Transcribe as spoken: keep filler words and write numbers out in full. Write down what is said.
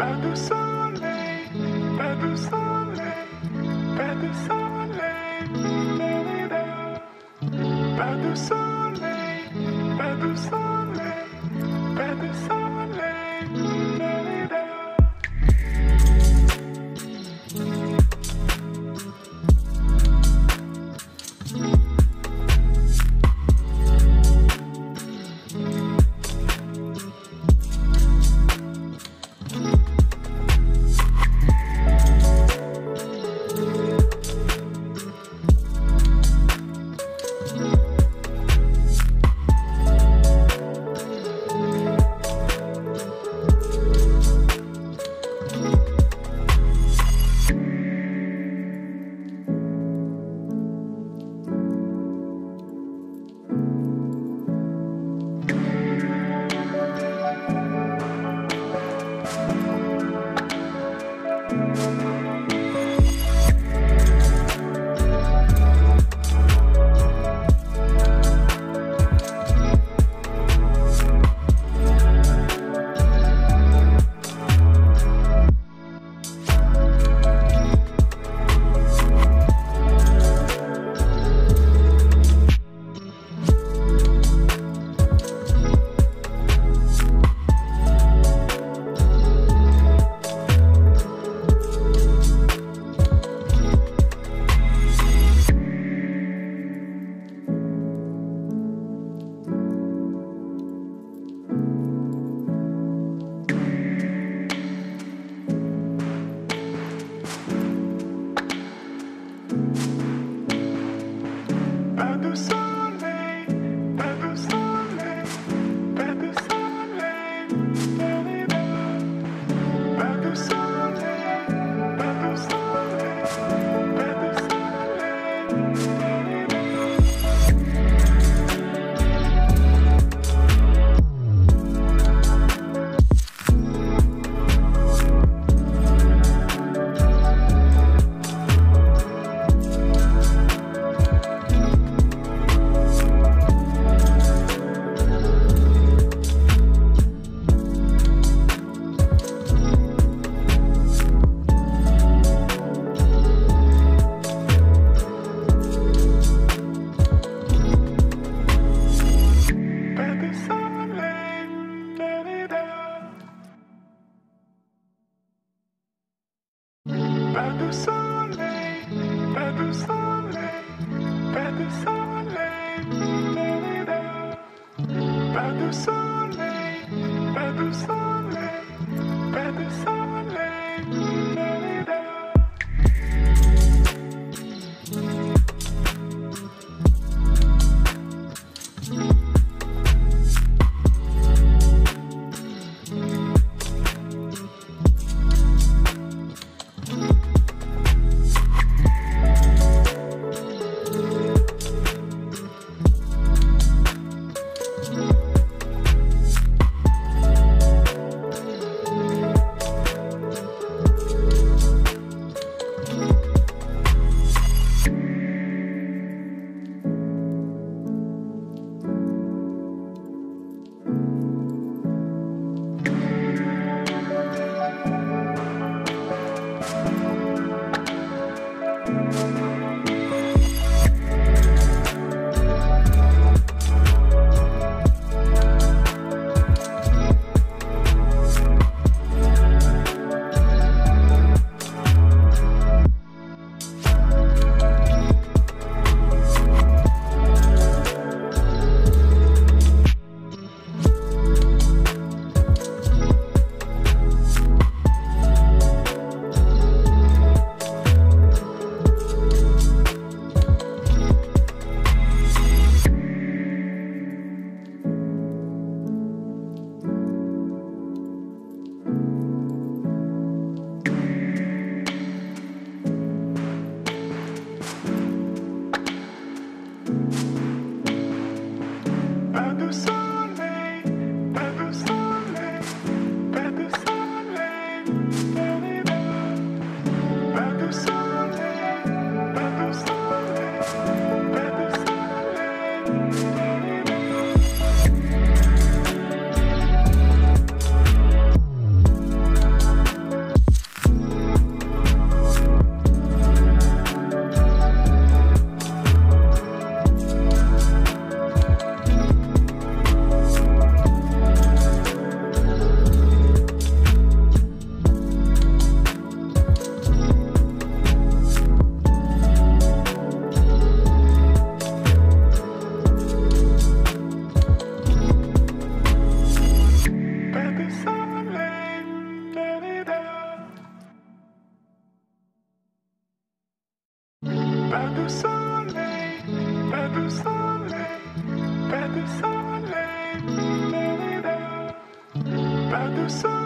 Pas de soleil, pas de soleil, pas de soleil, pas de soleil, pas de soleil, pas de soleil. Pas de soleil, pas de soleil, pas de soleil, pas de soleil, pas de soleil, pas de soleil. Thank you. Pas de soleil, pas de soleil,